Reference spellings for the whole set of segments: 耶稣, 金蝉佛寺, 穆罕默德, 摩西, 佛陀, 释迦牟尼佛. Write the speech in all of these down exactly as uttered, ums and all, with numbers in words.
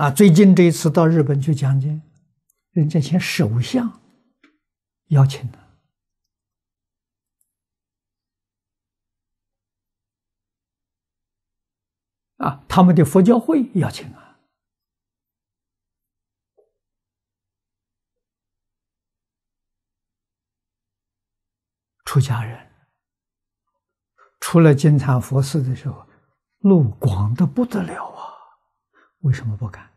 啊，最近这一次到日本去讲经，人家前首相邀请的，啊，他们的佛教会邀请啊。 出家人出了金蝉佛寺的时候，路广的不得了啊！为什么不敢？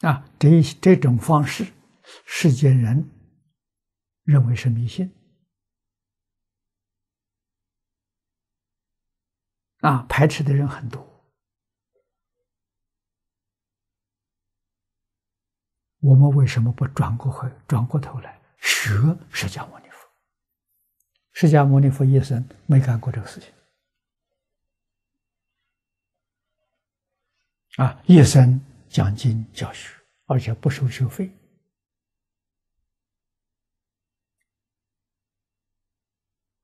啊，这这种方式，世间人认为是迷信啊，排斥的人很多。我们为什么不转过回转过头来学释迦牟尼佛？释迦牟尼佛一生没干过这个事情，啊，一生讲经教学，而且不收学费，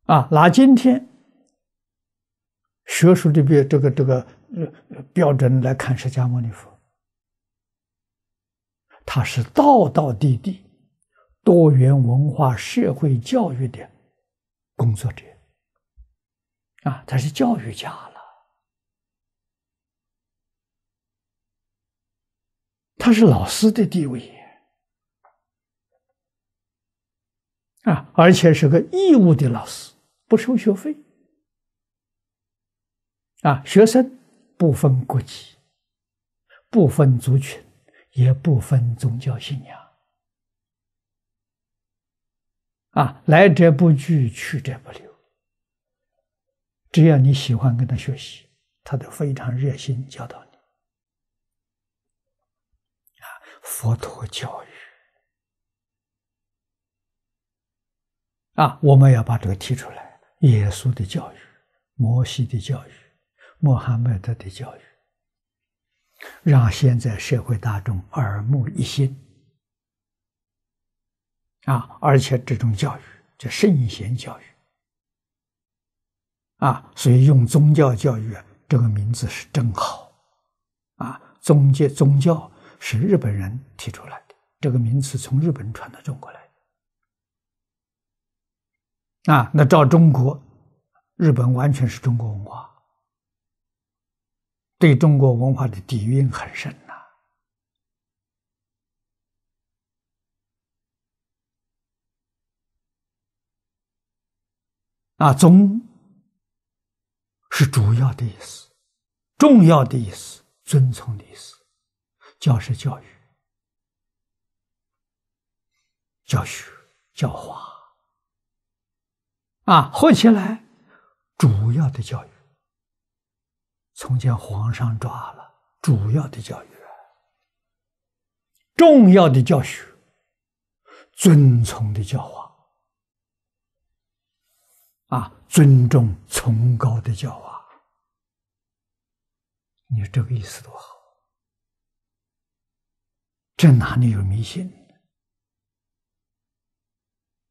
啊，拿今天学术的标这个这个呃标准来看释迦牟尼佛。 他是道道地地、多元文化社会教育的工作者啊，他是教育家了，他是老师的地位啊，而且是个义务的老师，不收学费啊，学生不分国籍，不分族群。 也不分宗教信仰，啊，来者不拒，去者不留。只要你喜欢跟他学习，他都非常热心教导你。啊，佛陀教育，啊，我们要把这个提出来。耶稣的教育，摩西的教育，穆罕默德的教育。 让现在社会大众耳目一新啊！而且这种教育叫圣贤教育啊，所以用宗教教育这个名字是真好啊！宗教宗教是日本人提出来的，这个名词从日本传到中国来的啊。那照中国，日本完全是中国文化。 对中国文化的底蕴很深呐、啊，啊，宗是主要的意思，重要的意思，遵从的意思，教是教育、教学、教化，啊，合起来主要的教育。 从前皇上抓了主要的教育，重要的教学，遵从的教化，啊，尊重崇高的教化，你说这个意思多好？这哪里有迷信？